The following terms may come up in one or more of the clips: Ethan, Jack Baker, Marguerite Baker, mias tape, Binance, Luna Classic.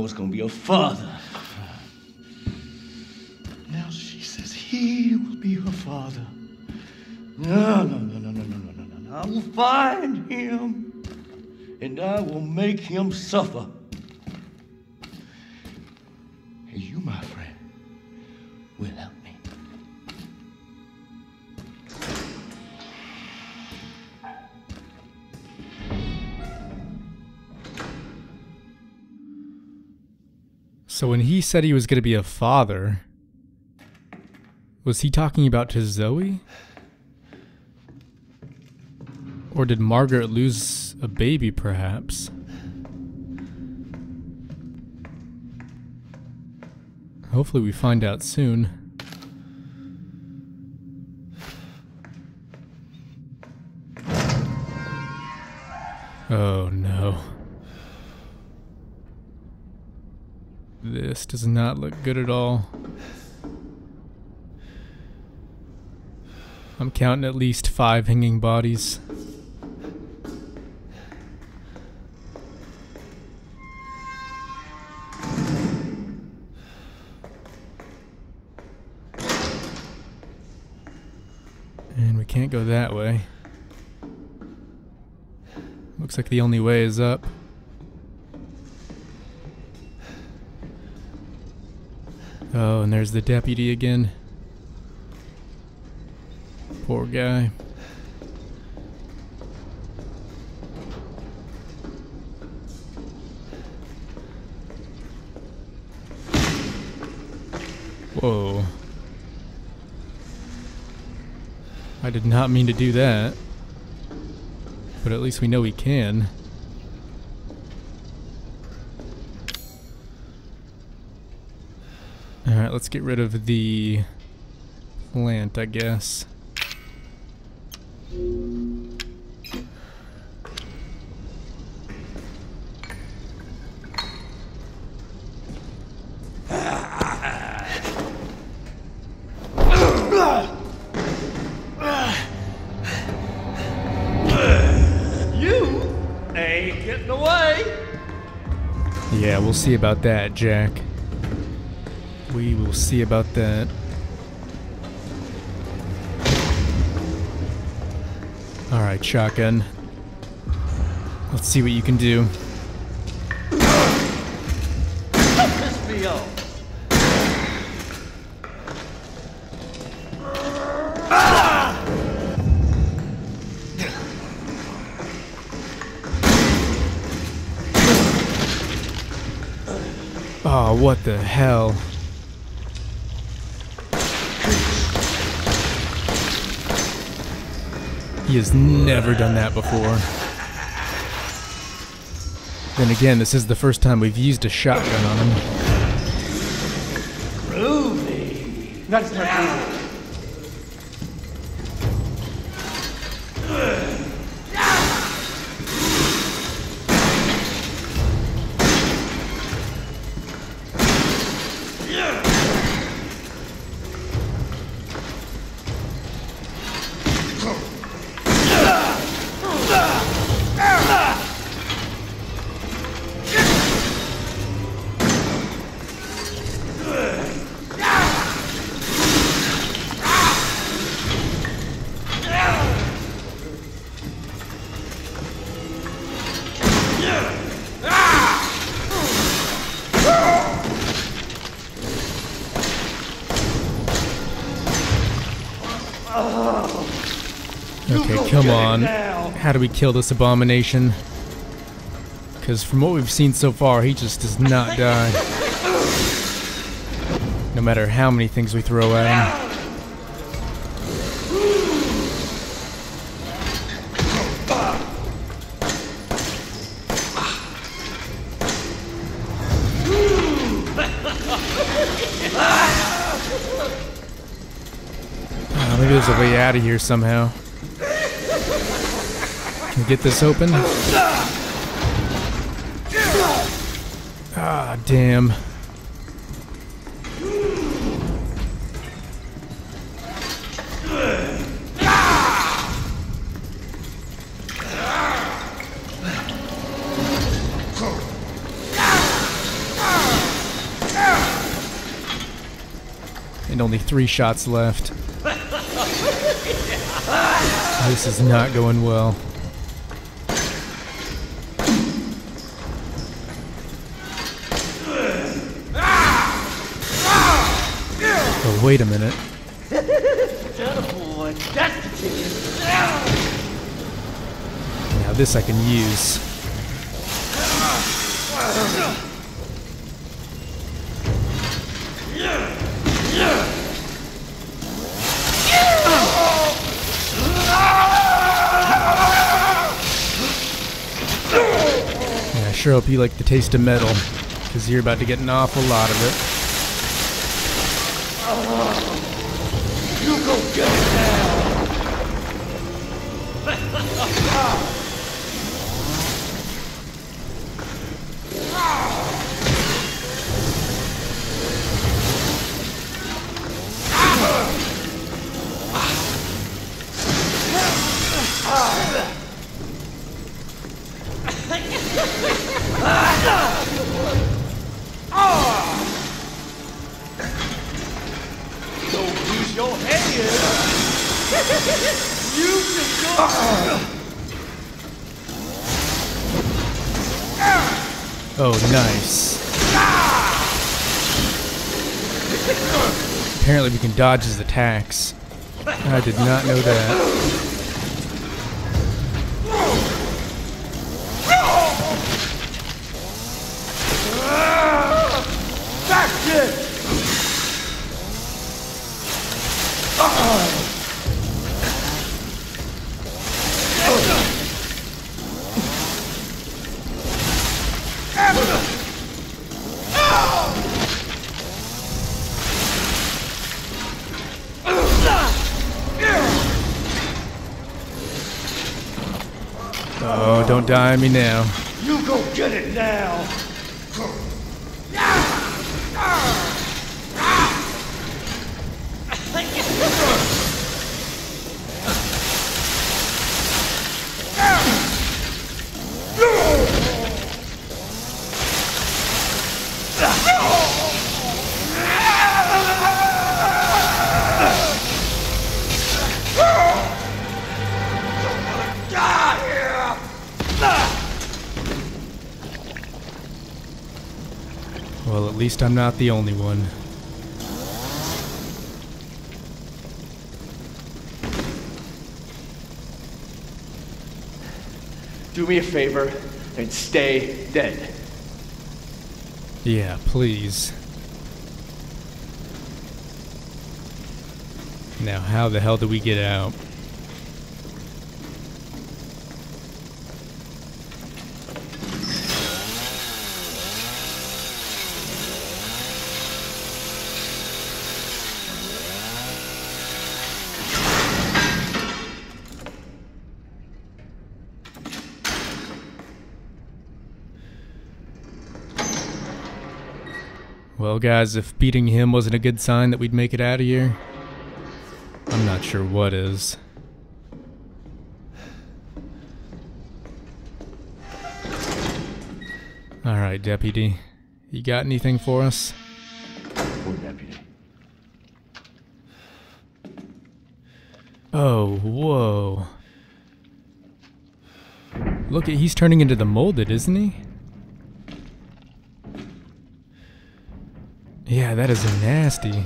was gonna be a father. Now she says he will be her father. No. I will find him and I will make him suffer. And you, my friend, will help me. So when he said he was going to be a father, was he talking about to Zoe? Or did Margaret lose a baby, perhaps? Hopefully we find out soon. Oh no. This does not look good at all. I'm counting at least 5 hanging bodies. And we can't go that way. Looks like the only way is up. Oh, and there's the deputy again. Poor guy. Whoa. I did not mean to do that. But at least we know we can. Alright, let's get rid of the plant, I guess. You ain't getting away! Yeah, we'll see about that, Jack. We will see about that. Alright, shotgun. Let's see what you can do. That pissed me off. Oh, what the hell? He has never done that before. Then again, this is the first time we've used a shotgun on him. Groovy. That's not good. Okay, come on. How do we kill this abomination? Because from what we've seen so far, he just does not die. No matter how many things we throw at him. Maybe there's a way out of here somehow. Can we get this open? Ah, damn. and only 3 shots left. This is not going well. Oh, wait a minute. Now this I can use. Yeah, I sure hope you like the taste of metal, because you're about to get an awful lot of it. You go get it now. Your head here. You just go. Oh, nice. Apparently we can dodge his attacks. I did not know that. Oh, don't die on me now. You go get it now. Well, at least I'm not the only one. Do me a favor and stay dead. Yeah, please. Now, how the hell do we get out? Well, guys, if beating him wasn't a good sign that we'd make it out of here, I'm not sure what is. Alright, Deputy. You got anything for us? Poor Deputy. Oh, whoa. Look, he's turning into the molded, isn't he? Yeah, that is nasty.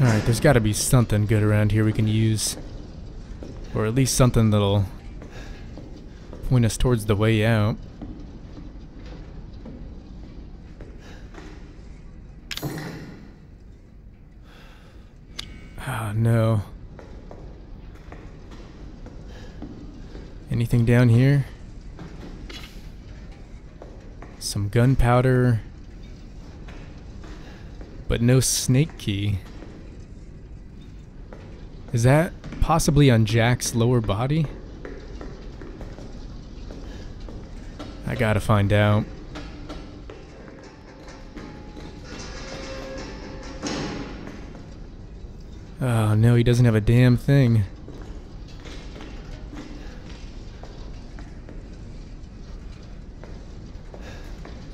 Alright, there's gotta be something good around here we can use. Or at least something that'll point us towards the way out. Ah, no. Anything down here? Some gunpowder, but no snake key. Is that possibly on Jack's lower body? I gotta find out. Oh no, he doesn't have a damn thing.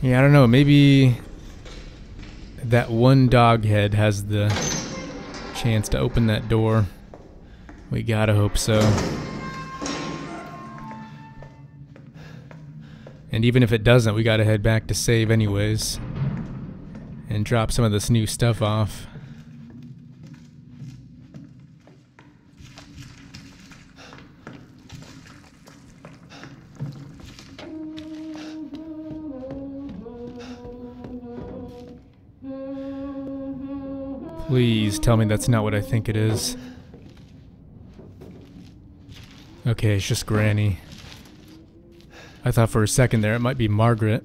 Yeah, I don't know. Maybe that one dog head has the chance to open that door. We gotta hope so. And even if it doesn't, we gotta head back to save anyways. And drop some of this new stuff off. Please tell me that's not what I think it is. Okay, it's just Granny. I thought for a second there it might be Margaret.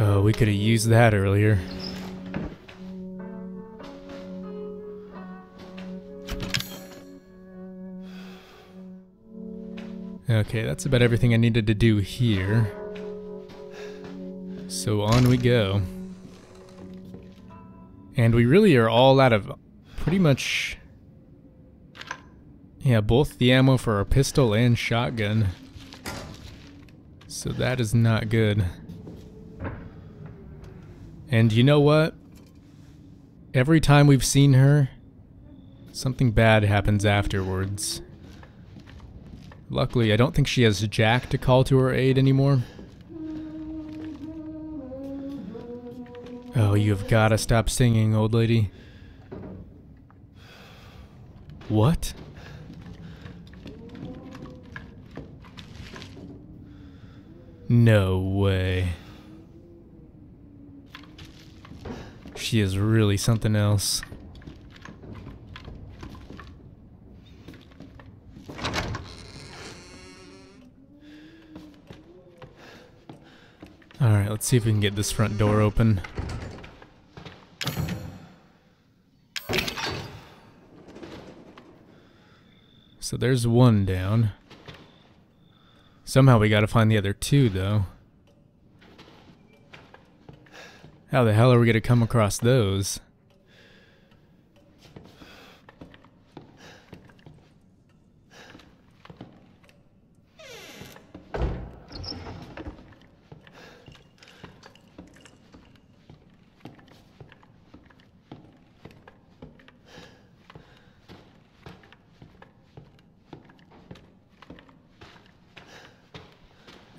Oh, we could have used that earlier. Okay, that's about everything I needed to do here. So on we go. And we really are all out of pretty much... yeah, both the ammo for our pistol and shotgun. So that is not good. And you know what? Every time we've seen her, something bad happens afterwards. Luckily, I don't think she has Jack to call to her aid anymore. Oh, you've got to stop singing, old lady. What? No way. She is really something else. Alright, let's see if we can get this front door open. So there's one down. Somehow we gotta find the other two, though. How the hell are we gonna come across those?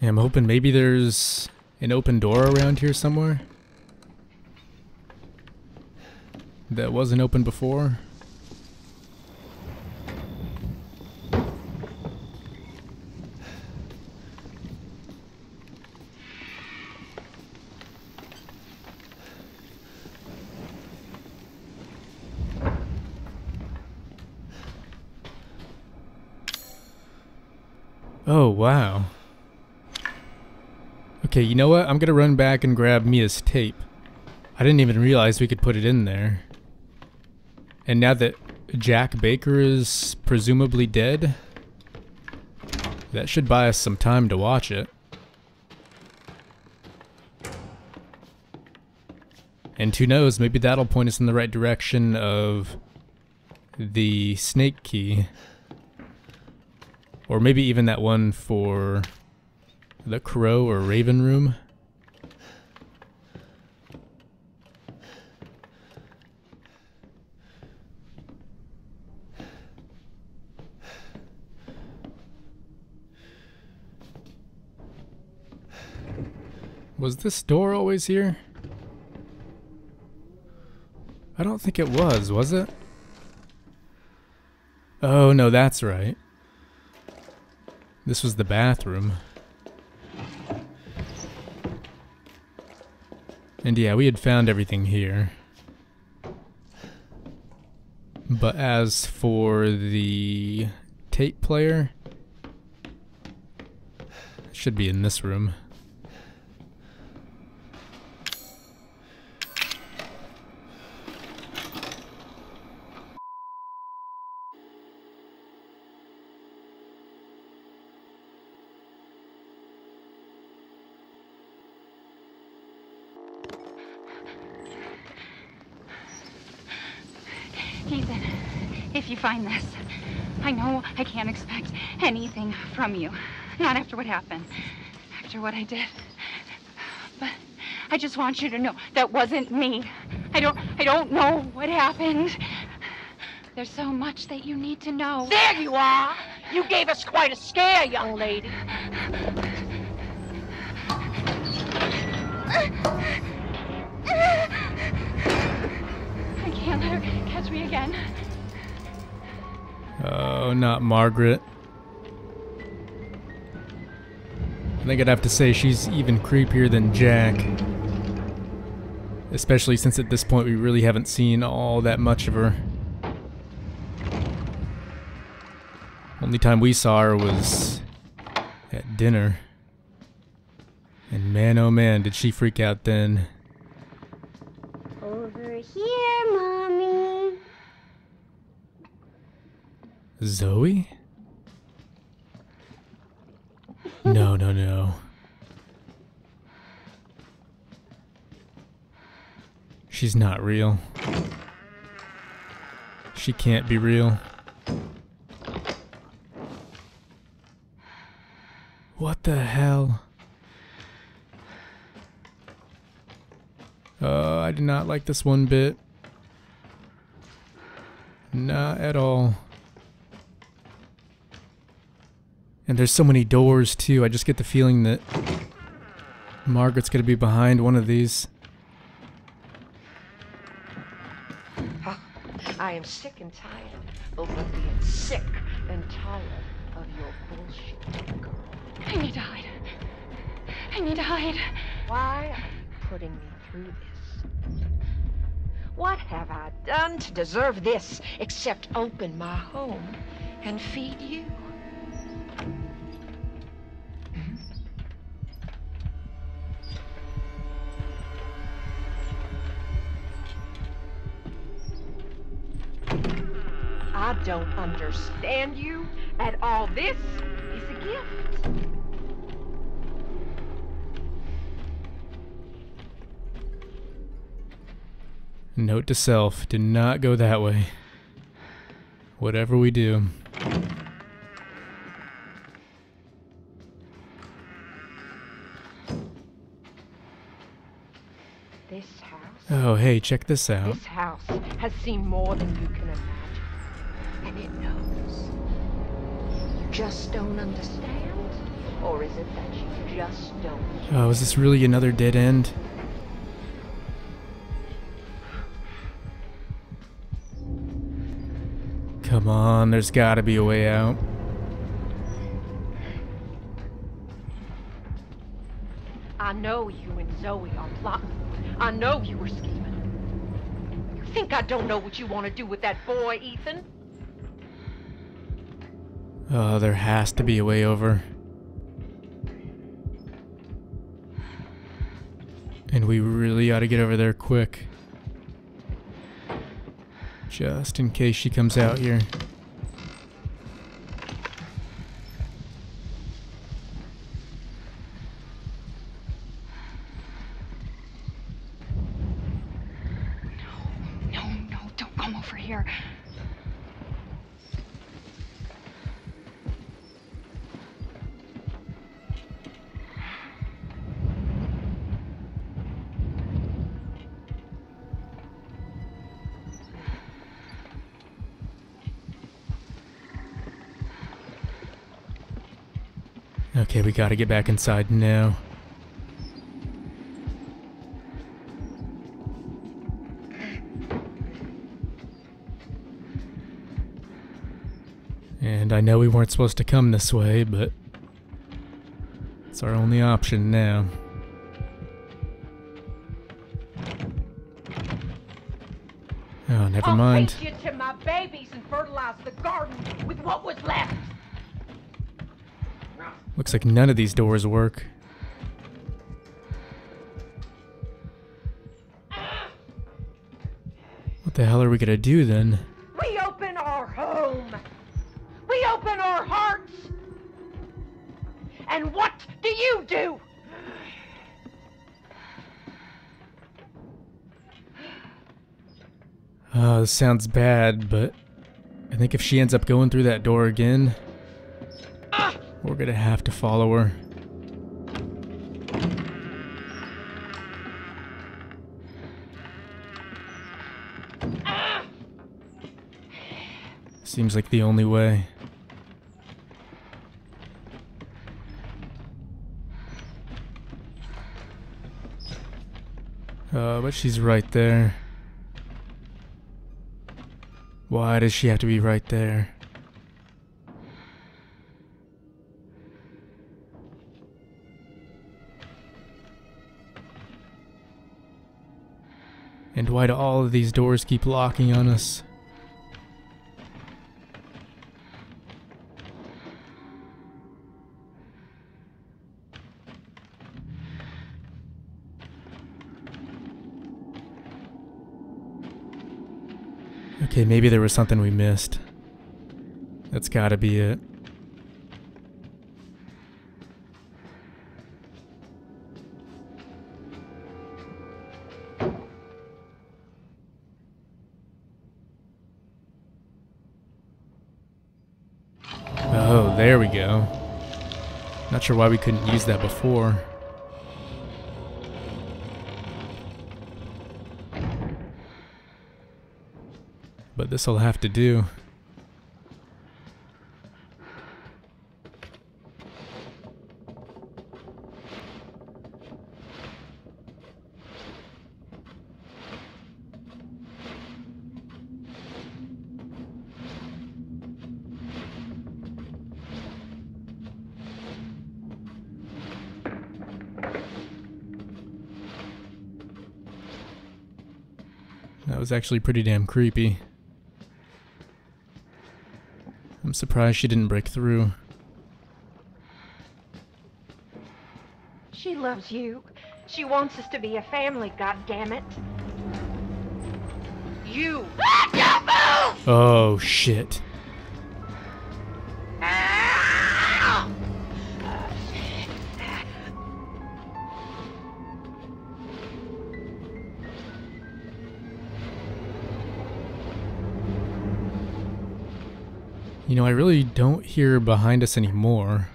I'm hoping maybe there's an open door around here somewhere that wasn't open before. Oh, wow. Okay, you know what? I'm gonna run back and grab Mia's tape. I didn't even realize we could put it in there. And now that Jack Baker is presumably dead, that should buy us some time to watch it. And who knows, maybe that'll point us in the right direction of the snake key. Or maybe even that one for... the crow or raven room. Was this door always here? I don't think it was it? Oh no, that's right. This was the bathroom. And yeah, we had found everything here. But as for the tape player, it should be in this room. if you find this. I know I can't expect anything from you. Not after what happened, after what I did. But I just want you to know that wasn't me. I don't know what happened. There's so much that you need to know. There you are! You gave us quite a scare, young lady. I can't let her catch me again. Oh, not Margaret. I think I'd have to say she's even creepier than Jack. Especially since at this point we really haven't seen all that much of her. Only time we saw her was at dinner. And man, oh man, did she freak out then. Over here, Mommy. Zoe? No, no, no. She's not real. She can't be real. What the hell? I did not like this one bit. Not at all. And there's so many doors too. I just get the feeling that Margaret's gonna be behind one of these. Oh, I am sick and tired of being sick and tired of your bullshit, girl. I need to hide. I need to hide. Why are you putting me through this? What have I done to deserve this except open my home and feed you? I don't understand you at all. This is a gift. Note to self, do not go that way. Whatever we do. This house. Oh, hey, check this out. This house has seen more than you can imagine. And it knows. You just don't understand? Or is it that you just don't? Oh, is this really another dead end? Come on, there's gotta be a way out. I know you and Zoe are plotting. I know you were scheming. You think I don't know what you want to do with that boy, Ethan? Oh, there has to be a way over. And we really ought to get over there quick. Just in case she comes out here. No, no, no, don't come over here. Okay, we gotta get back inside now. And I know we weren't supposed to come this way, but it's our only option now. Oh, never mind. I'll feed you to my babies and fertilize the garden with what was left. Looks like none of these doors work. What the hell are we gonna do then? We open our home. We open our hearts. And what do you do? Oh, this sounds bad, but I think if she ends up going through that door again, we're gonna have to follow her. Seems like the only way. But she's right there. Why does she have to be right there? And why do all of these doors keep locking on us? Okay, maybe there was something we missed. That's gotta be it. Oh, there we go. Not sure why we couldn't use that before. But this'll have to do. That was actually pretty damn creepy. I'm surprised she didn't break through. She loves you. She wants us to be a family, goddammit. You. Don't move! Oh, shit. You know, I really don't hear behind us anymore.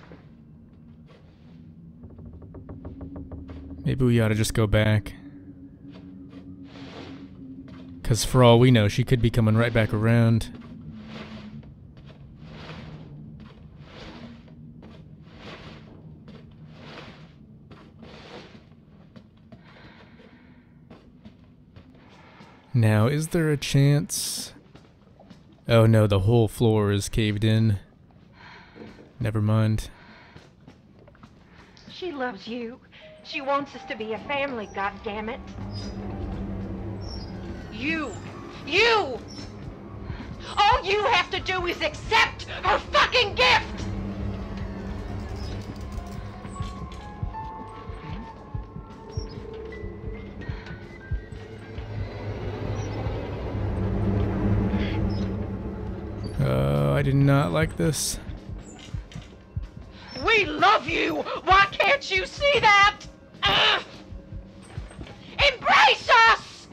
Maybe we ought to just go back. Because for all we know, she could be coming right back around. Now, is there a chance... Oh no, the whole floor is caved in. Never mind. She loves you. She wants us to be a family, goddammit. You! All you have to do is accept her fucking gift! I did not like this. We love you! Why can't you see that? Embrace us!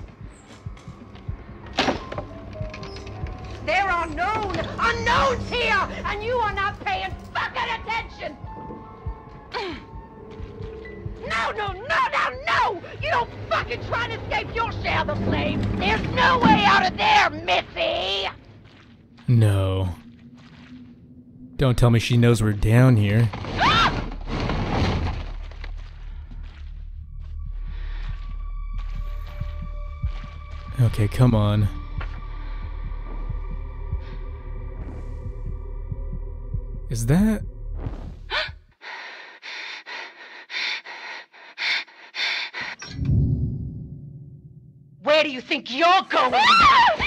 There are known unknowns here, and you are not paying fucking attention! No! You don't fucking try to escape your share of the blame! There's no way out of there, Missy! No. Don't tell me she knows we're down here. Ah! Okay, come on. Is that... Where do you think you're going?